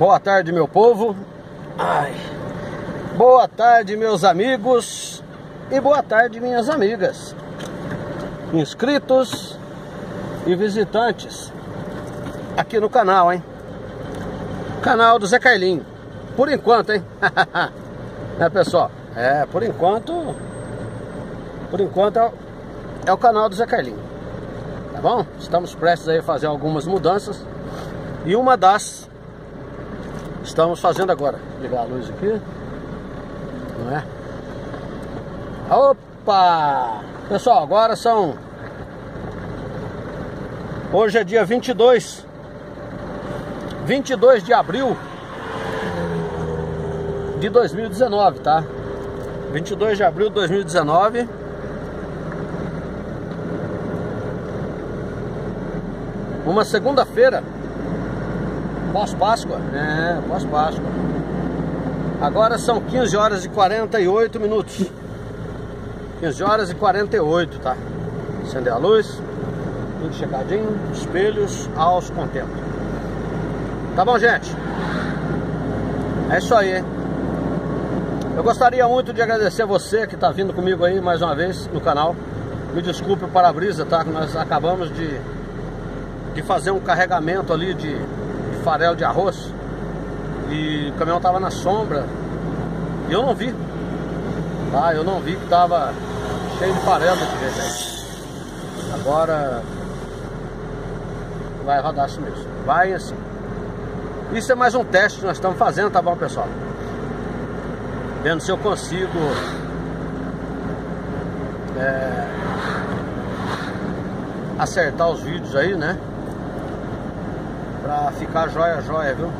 Boa tarde, meu povo. Ai. Boa tarde, meus amigos. E boa tarde, minhas amigas, inscritos e visitantes aqui no canal, hein? Canal do Zé Carlinho. Por enquanto, hein? Né, pessoal? É, por enquanto. Por enquanto é o canal do Zé Carlinho. Tá bom? Estamos prestes aí a fazer algumas mudanças. E uma das estamos fazendo agora. Ligar a luz aqui. Não é? Opa! Pessoal, agora são... Hoje é dia 22 de abril de 2019, tá? 22 de abril de 2019. Uma segunda-feira pós-Páscoa, né? Pós-Páscoa. Agora são 15 horas e 48 minutos. 15 horas e 48, tá? Acender a luz, tudo checadinho, espelhos aos contemplos. Tá bom, gente? É isso aí, hein? Eu gostaria muito de agradecer a você que tá vindo comigo aí mais uma vez no canal. Me desculpe o para-brisa, tá? Nós acabamos de fazer um carregamento ali de farelo de arroz e o caminhão tava na sombra e eu não vi, tá? Eu não vi que tava cheio de farelo desse jeito aí. Agora vai rodar assim mesmo, vai assim. Isso é mais um teste que nós estamos fazendo, tá bom, pessoal? Vendo se eu consigo acertar os vídeos aí, né? Pra ficar jóia, viu?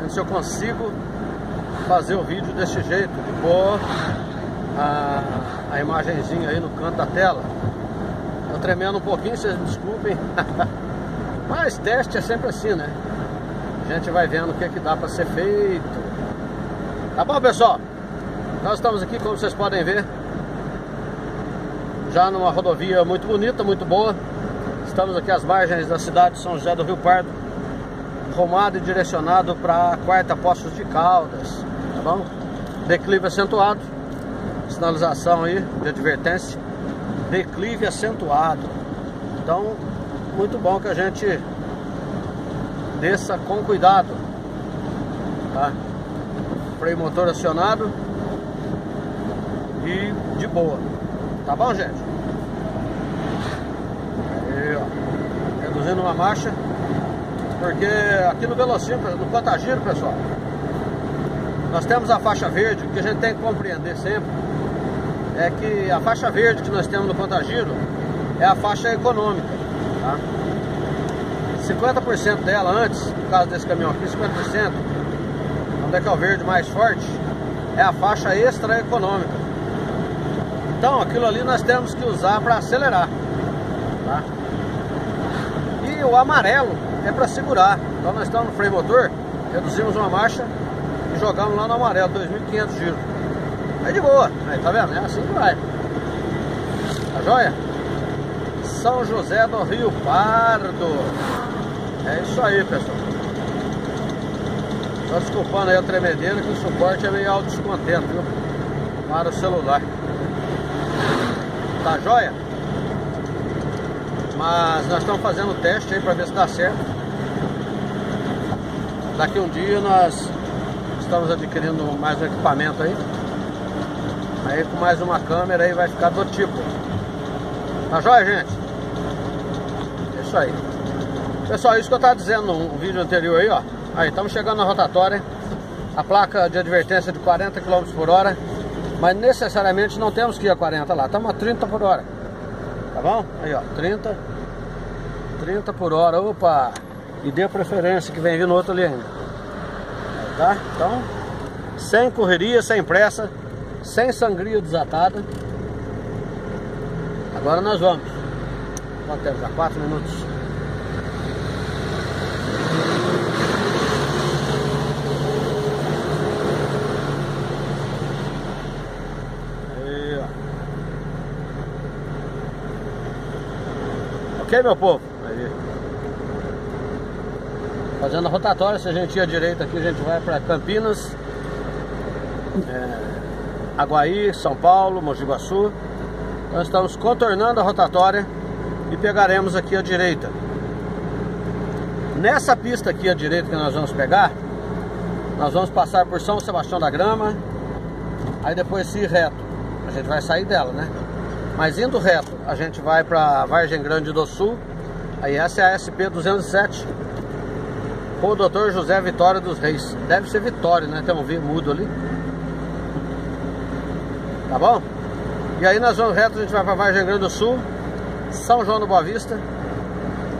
Vendo se eu consigo fazer o vídeo desse jeito, de pôr a imagenzinha aí no canto da tela. Tô tremendo um pouquinho, vocês me desculpem. Mas teste é sempre assim, né? A gente vai vendo o que é que dá pra ser feito. Tá bom, pessoal? Nós estamos aqui, como vocês podem ver, já numa rodovia muito bonita, muito boa. Estamos aqui às margens da cidade de São José do Rio Pardo, rumado e direcionado para a quarta Poços de Caldas, tá bom? Declive acentuado, sinalização aí de advertência, declive acentuado. Então, muito bom que a gente desça com cuidado, tá? Freio motor acionado e de boa, tá bom, gente? Aí, ó, reduzindo uma marcha, porque aqui no velocímetro, no contagiro, pessoal, nós temos a faixa verde. O que a gente tem que compreender sempre é que a faixa verde que nós temos no contagiro é a faixa econômica, tá? 50% dela antes, no caso desse caminhão aqui, 50%. Onde é que é o verde mais forte? É a faixa extra econômica. Então aquilo ali nós temos que usar para acelerar, tá? E o amarelo é para segurar. Então nós estamos no freio motor, reduzimos uma marcha e jogamos lá no amarelo, 2500 giros. Aí de boa, aí, tá vendo? É assim que vai. Tá joia? São José do Rio Pardo. É isso aí, pessoal. Tô desculpando aí a tremedeira, que o suporte é meio alto, descontento, viu? Para o celular. Tá joia? Mas nós estamos fazendo o teste aí para ver se dá certo. Daqui um dia nós estamos adquirindo mais um equipamento aí. Aí com mais uma câmera aí vai ficar do tipo. Tá joia, gente? É isso aí. Pessoal, isso que eu estava dizendo no vídeo anterior aí, ó. Aí, estamos chegando na rotatória. A placa de advertência de 40 km por hora. Mas necessariamente não temos que ir a 40 lá. Estamos a 30 por hora. Tá bom? Aí, ó, 30 por hora. Opa! E dê preferência que vem vindo outro ali ainda. Tá? Então, sem correria, sem pressa, sem sangria desatada. Agora nós vamos. Quanto tempo? Já 4 minutos. Ok, meu povo? Aí. Fazendo a rotatória, se a gente ir à direita aqui, a gente vai para Campinas, Aguaí, São Paulo, Mogi Guaçu. Nós estamos contornando a rotatória e pegaremos aqui à direita. Nessa pista aqui à direita que nós vamos pegar, nós vamos passar por São Sebastião da Grama, aí depois se ir reto. A gente vai sair dela, né? Mas indo reto, a gente vai para Vargem Grande do Sul. Aí essa é a SP 207 com o Dr. José Vitória dos Reis. Deve ser Vitória, né? Tem um V mudo ali. Tá bom? E aí nós vamos reto, a gente vai para Vargem Grande do Sul, São João do Boa Vista,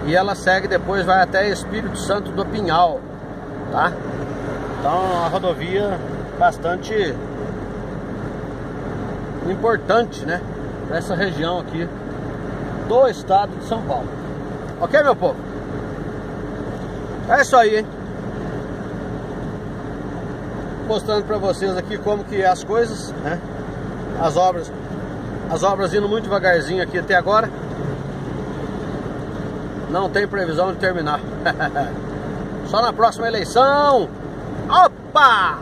e ela segue depois, vai até Espírito Santo do Pinhal, tá? Então a rodovia bastante importante, né, para essa região aqui do estado de São Paulo. Ok, meu povo? É isso aí, hein? Mostrando para vocês aqui como que é as coisas, né? As obras indo muito devagarzinho aqui até agora. Não tem previsão de terminar. Só na próxima eleição. Opa!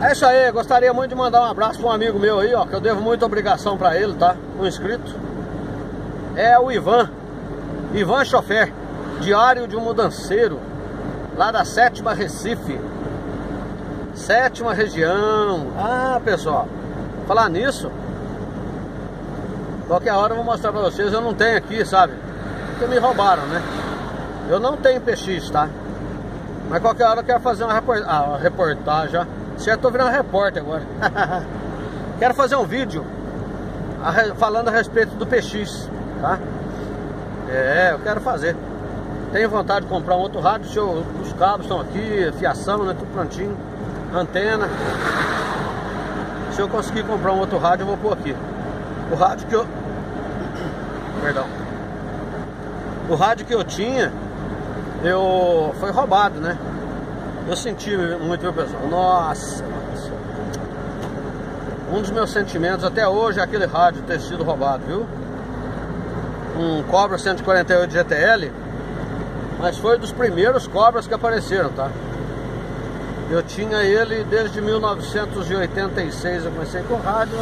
É isso aí, gostaria muito de mandar um abraço para um amigo meu aí, ó, que eu devo muita obrigação para ele, tá? Um inscrito. É o Ivan Chofer, Diário de um Mudanceiro, lá da Sétima Recife. Sétima Região. Ah, pessoal, falar nisso, qualquer hora eu vou mostrar pra vocês. Eu não tenho aqui, sabe? Porque me roubaram, né? Eu não tenho PX, tá? Mas qualquer hora eu quero fazer uma reportagem. Certo, tô virando repórter agora. Quero fazer um vídeo falando a respeito do PX, tá? É, eu quero fazer. Tenho vontade de comprar um outro rádio. Os cabos estão aqui, fiação, né? Tudo prontinho. Antena. Se eu conseguir comprar um outro rádio, eu vou pôr aqui. O rádio que eu... Perdão. O rádio que eu tinha, foi roubado, né? Eu senti muito, meu pessoal. Nossa! Um dos meus sentimentos até hoje é aquele rádio ter sido roubado, viu? Um Cobra 148 GTL. Mas foi dos primeiros Cobras que apareceram, tá? Eu tinha ele desde 1986. Eu comecei com rádio...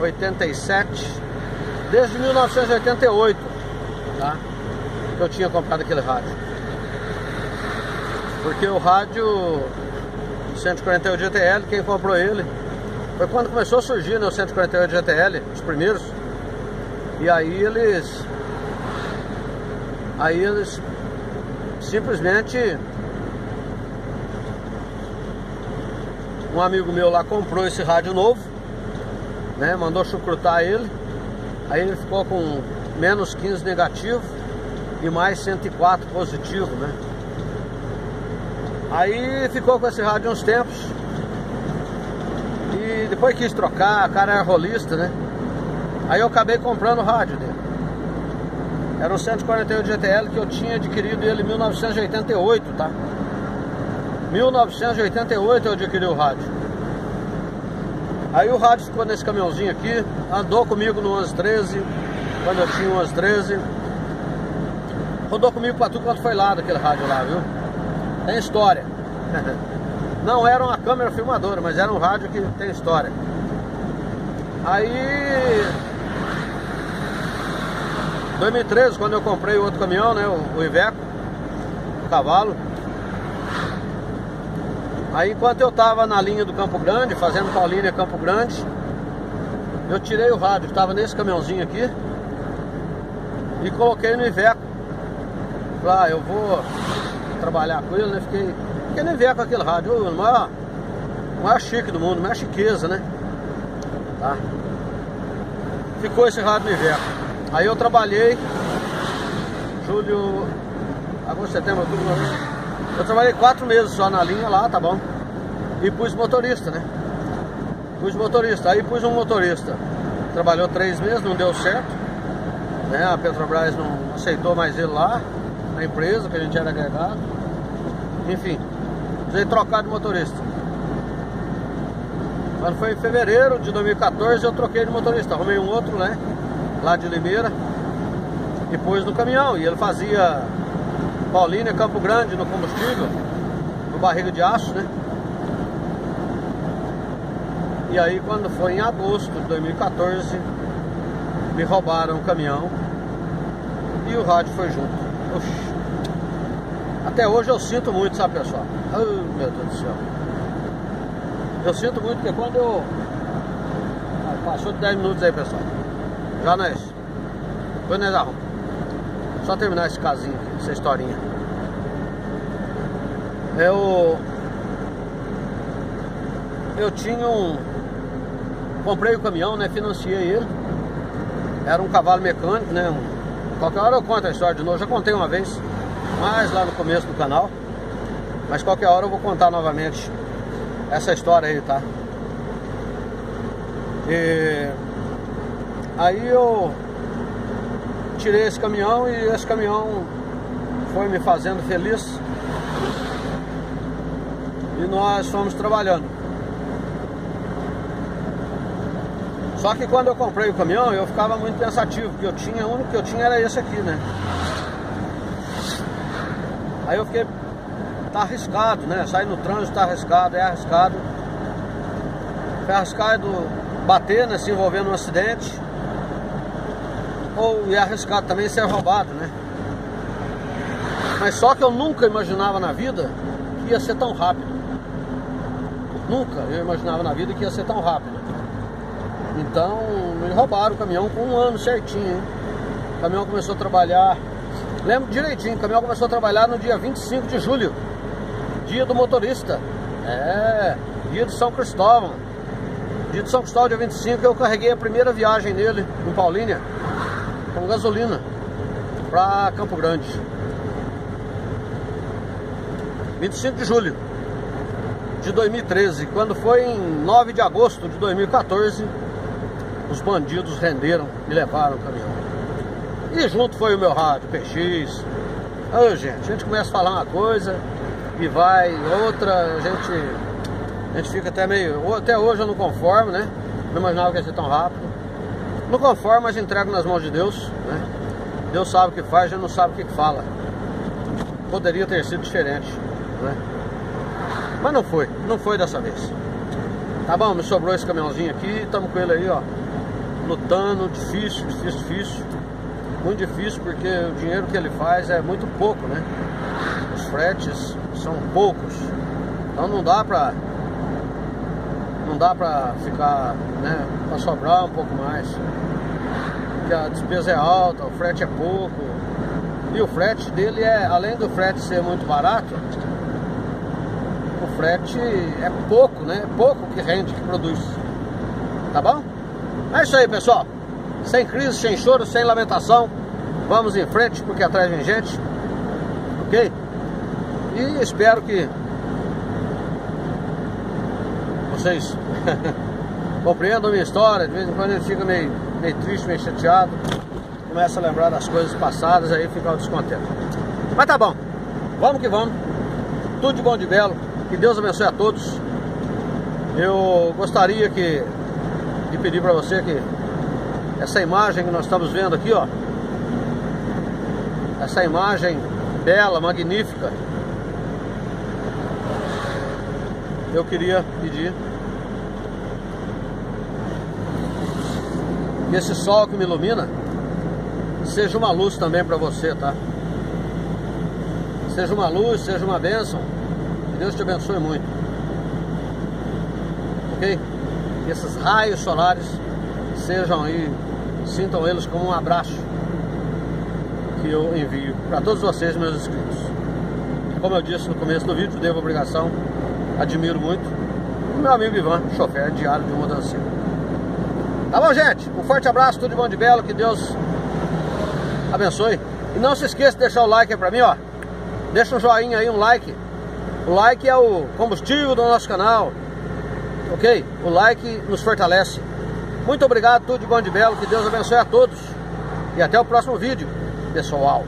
87, desde 1988, tá? Eu tinha comprado aquele rádio, porque o rádio 148 GTL, quem comprou ele foi quando começou a surgir, né, o 148 GTL, os primeiros. E aí eles simplesmente, um amigo meu lá comprou esse rádio novo, né, mandou chucrutar ele. Aí ele ficou com menos 15 negativo e mais 104 positivo, né? Aí ficou com esse rádio uns tempos e depois quis trocar. O cara era rolista, né? Aí eu acabei comprando o rádio dele. Era o 148 GTL que eu tinha adquirido ele em 1988, tá? 1988 eu adquiri o rádio. Aí o rádio ficou nesse caminhãozinho aqui, andou comigo no 1113, quando eu tinha o 1113. Rodou comigo pra tudo quanto foi lado aquele rádio lá, viu? Tem história. Não era uma câmera filmadora, mas era um rádio que tem história. Aí... 2013, quando eu comprei o outro caminhão, né? O Iveco, o cavalo. Aí, enquanto eu tava na linha do Campo Grande, fazendo Paulínia Campo Grande, eu tirei o rádio que tava nesse caminhãozinho aqui e coloquei no Iveco. Lá, eu vou trabalhar com ele, né? Fiquei no Iveco aquele rádio, o maior chique do mundo, a maior chiqueza, né? Tá? Ficou esse rádio no Iveco. Aí eu trabalhei, julho, agosto, setembro, outubro, novembro. Eu trabalhei 4 meses só na linha lá, tá bom? E pus motorista, né? Aí pus um motorista. Trabalhou 3 meses, não deu certo, né? A Petrobras não aceitou mais ele lá, na empresa que a gente era agregado. Enfim, precisei trocar de motorista. Quando foi em fevereiro de 2014 eu troquei de motorista. Arrumei um outro, né? Lá de Limeira. E e pôs no caminhão. E ele fazia Paulínia, Campo Grande no combustível, no barriga de aço, né? E aí quando foi em agosto de 2014, me roubaram o caminhão e o rádio foi junto. Oxi. Até hoje eu sinto muito, sabe, pessoal? Oh, meu Deus do céu. Eu sinto muito que quando eu... Passou de 10 minutos aí, pessoal. Já não é isso. Depois nós arrumamos. Só terminar esse casinho, essa historinha. Eu tinha um... Comprei o caminhão, né? Financiei ele. Era um cavalo mecânico, né? Qualquer hora eu conto a história de novo. Já contei uma vez, mas lá no começo do canal. Mas qualquer hora eu vou contar novamente essa história aí, tá? E aí eu tirei esse caminhão e esse caminhão foi me fazendo feliz. E nós fomos trabalhando. Só que quando eu comprei o caminhão eu ficava muito pensativo, porque eu tinha, o único que eu tinha era esse aqui, né? Aí eu fiquei, tá arriscado, né? Sair no trânsito tá arriscado, é arriscado. É arriscado bater, né? Se envolver num acidente. Ou é arriscado também ser roubado, né? Mas só que eu nunca imaginava na vida que ia ser tão rápido. Nunca eu imaginava na vida que ia ser tão rápido. Então, eles roubaram o caminhão com um ano certinho, hein? O caminhão começou a trabalhar... Lembro direitinho, o caminhão começou a trabalhar no dia 25 de julho. Dia do motorista. É, dia de São Cristóvão. Dia de São Cristóvão, dia 25, eu carreguei a primeira viagem nele, em Paulínia, com gasolina, pra Campo Grande. 25 de julho de 2013, quando foi em 9 de agosto de 2014... Os bandidos renderam e levaram o caminhão. E junto foi o meu rádio PX. Ô, gente, a gente começa a falar uma coisa e vai outra. A gente fica até meio... Até hoje eu não conformo, né? Não imaginava que ia ser tão rápido. Não conformo, mas entrego nas mãos de Deus, né? Deus sabe o que faz, já não sabe o que fala. Poderia ter sido diferente, né? Mas não foi, não foi dessa vez. Tá bom, me sobrou esse caminhãozinho aqui. Tamo com ele aí, ó, lutando, difícil, muito difícil, porque o dinheiro que ele faz é muito pouco, né? Os fretes são poucos, então não dá pra ficar, né, pra sobrar um pouco mais, porque a despesa é alta, o frete é pouco, e o frete dele é, além do frete ser muito barato, o frete é pouco, né? É pouco que rende, que produz, tá bom? É isso aí, pessoal. Sem crise, sem choro, sem lamentação. Vamos em frente, porque atrás vem gente. Ok? E espero que vocês compreendam a minha história. De vez em quando a gente fica meio triste, meio chateado. Começa a lembrar das coisas passadas, aí fica um descontento. Mas tá bom. Vamos que vamos. Tudo de bom, de belo. Que Deus abençoe a todos. Eu gostaria de pedir para você que essa imagem que nós estamos vendo aqui, ó, essa imagem bela, magnífica, eu queria pedir que esse sol que me ilumina seja uma luz também para você, tá? Seja uma luz, seja uma bênção. Que Deus te abençoe muito. Ok? Que esses raios solares sejam aí, sintam eles como um abraço que eu envio para todos vocês, meus inscritos. E como eu disse no começo do vídeo, devo obrigação, admiro muito o meu amigo Ivan Chofer, Diário de um Mudanceiro. Tá bom, gente? Um forte abraço, tudo de bom, de belo, que Deus abençoe. E não se esqueça de deixar o like aí pra mim, ó. Deixa um joinha aí, um like. O like é o combustível do nosso canal. Ok? O like nos fortalece. Muito obrigado, tudo de bom, de belo. Que Deus abençoe a todos. E até o próximo vídeo, pessoal.